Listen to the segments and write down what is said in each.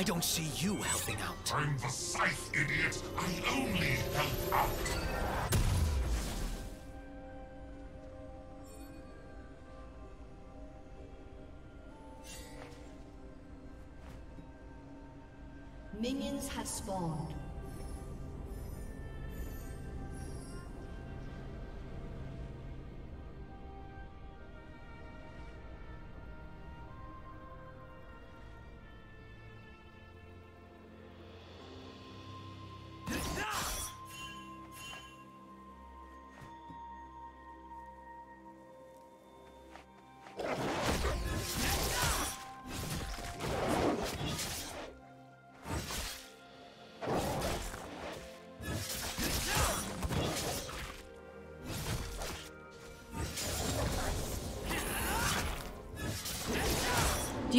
I don't see you helping out. I'm the scythe, idiot. I only help out. Minions have spawned. Do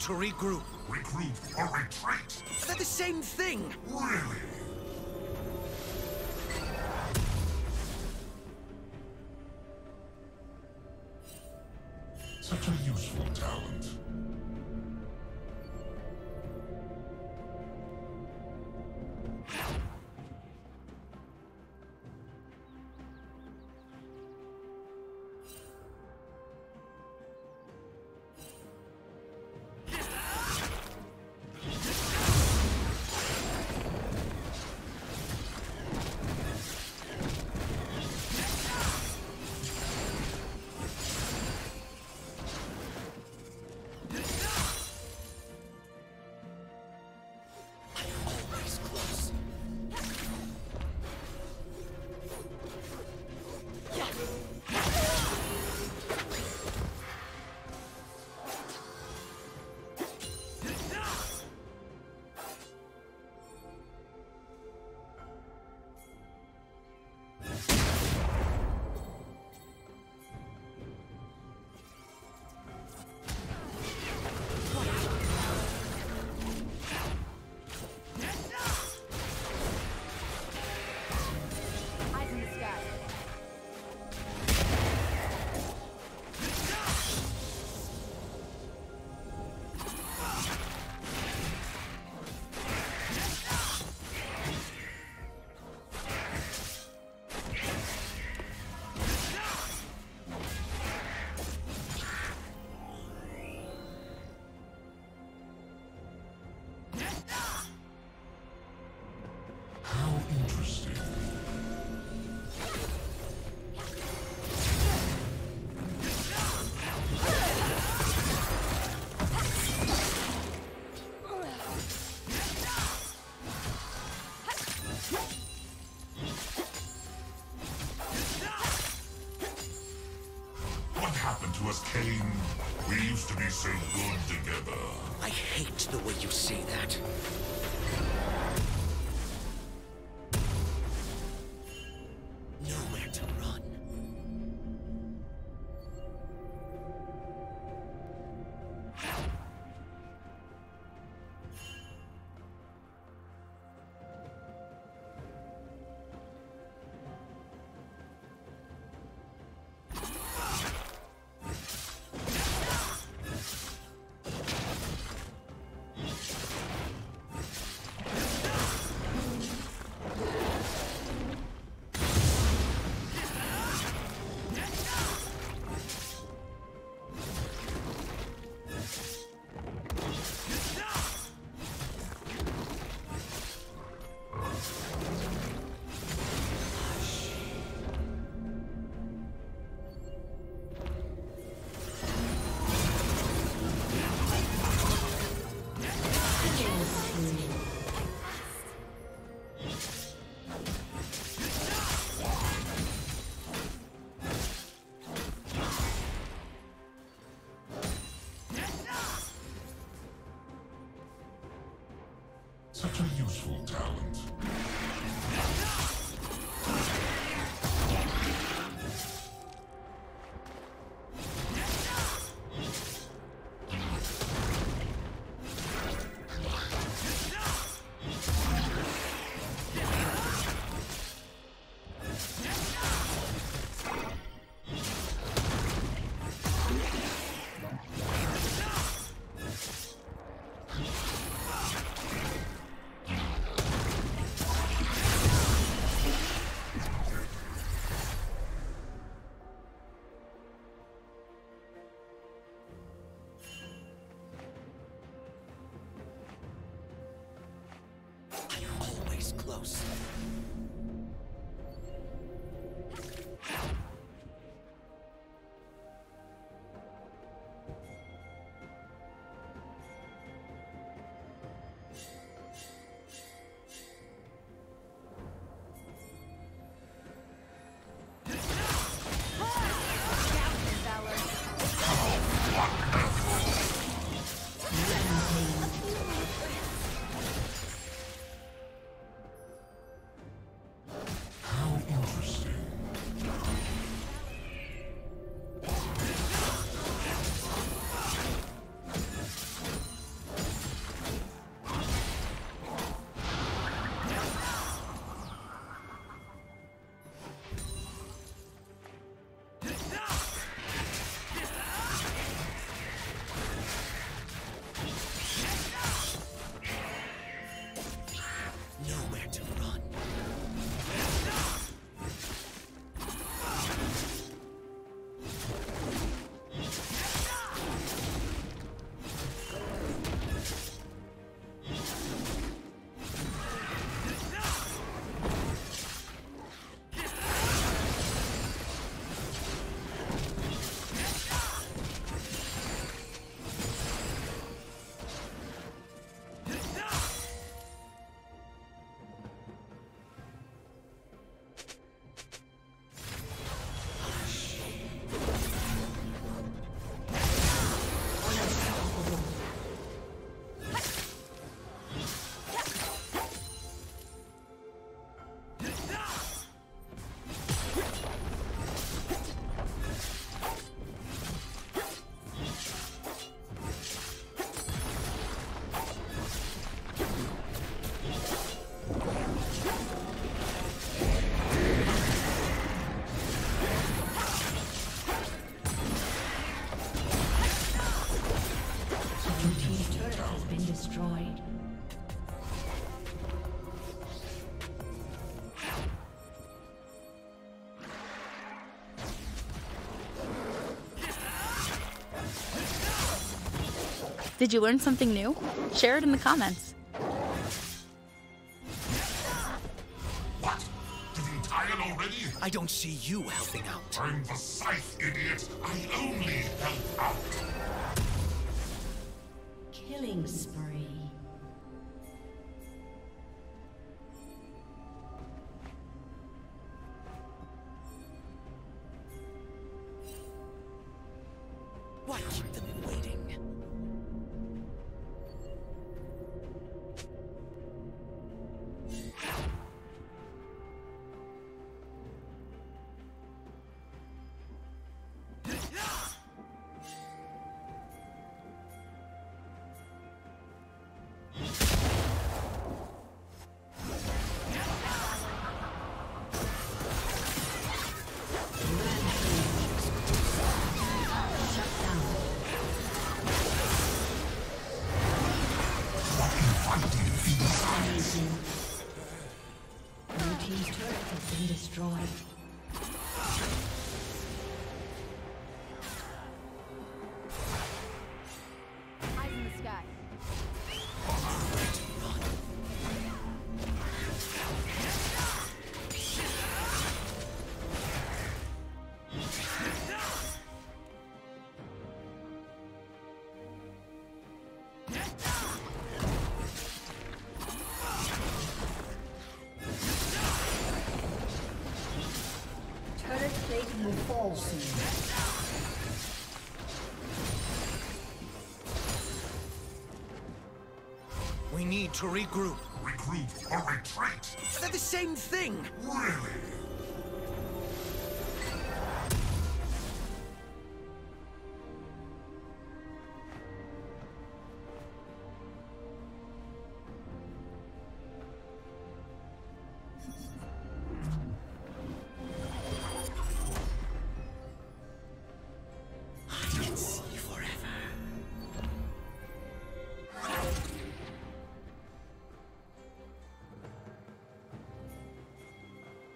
To regroup. Regroup or retreat? They're the same thing. Really? Such a useful talent. Such a useful talent. Close. Did you learn something new? Share it in the comments. already? I don't see you helping out. I'm the scythe, idiot. I only help out. Killing spree. Why keep them waiting? We need to regroup. Regroup or retreat? They're the same thing. Really?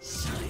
Sorry.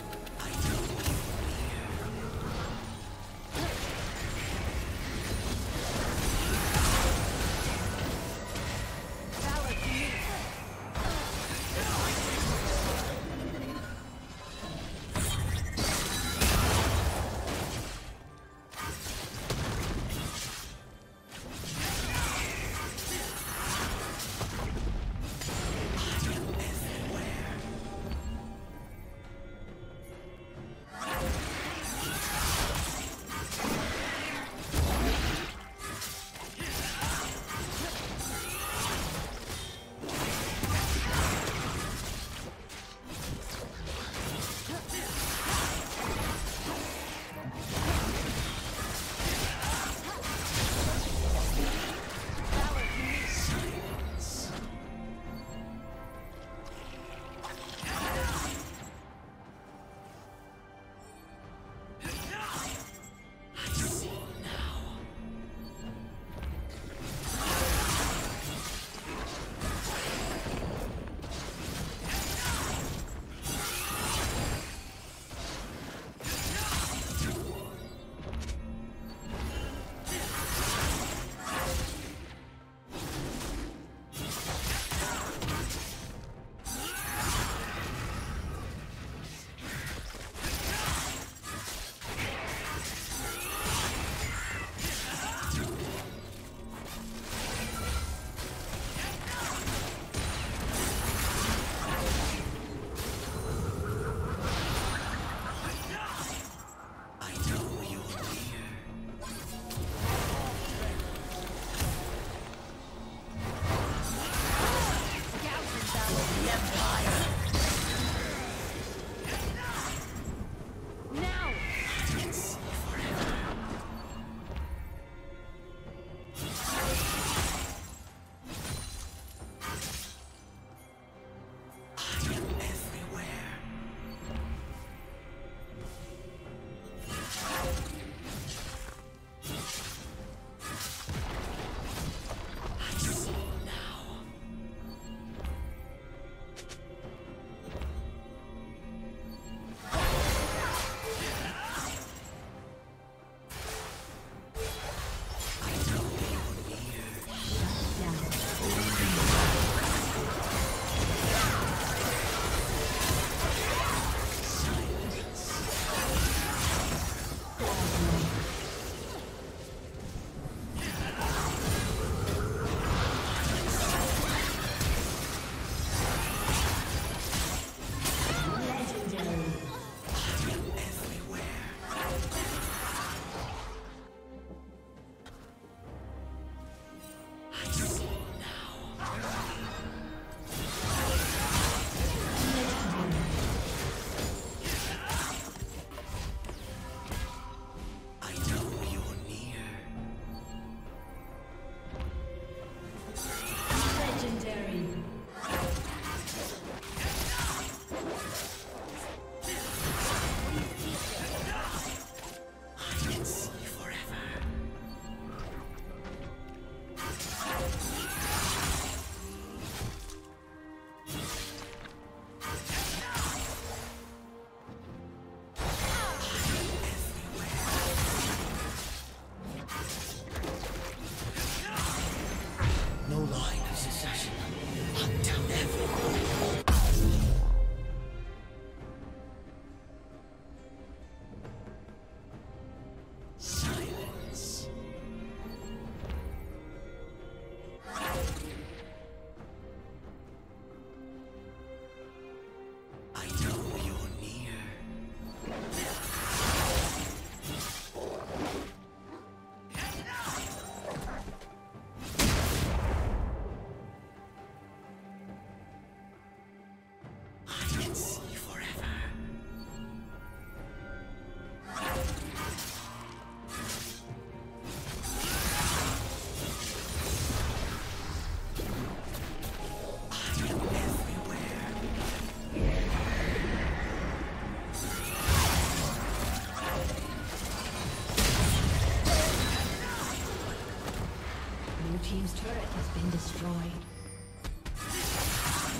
team's turret has been destroyed.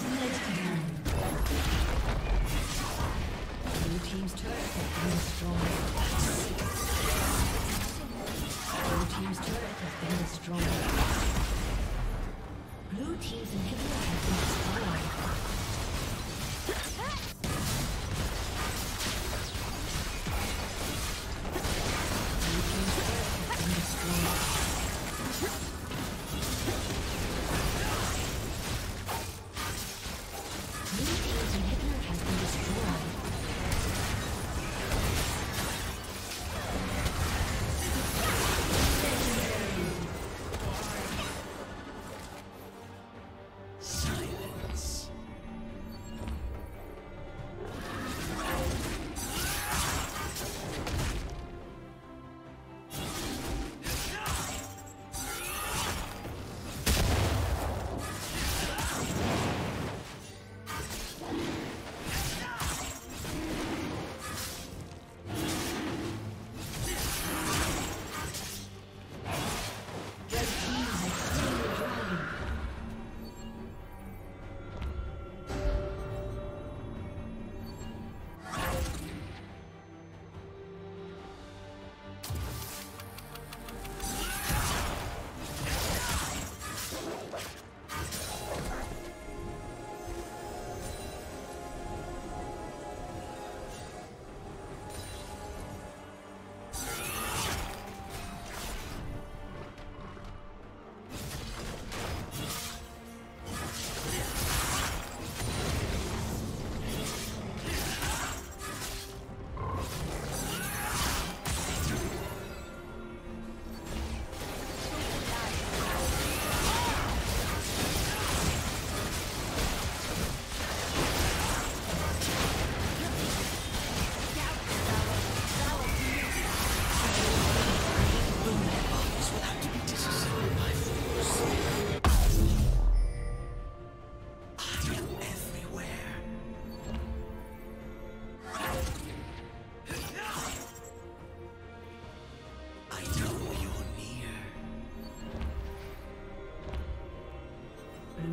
Blue team's turret has been destroyed. Blue team's turret has been destroyed. Blue team's inhibitor has been destroyed. Blue team's turret has been destroyed. Blue team's inhibitor has been destroyed.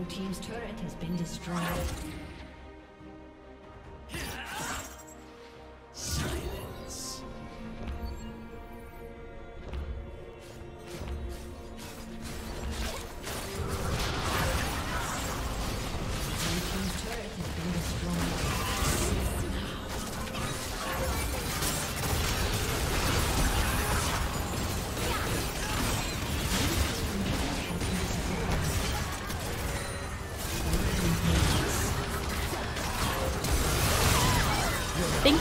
Team's turret has been destroyed. Silence. Team's turret has been destroyed. Thank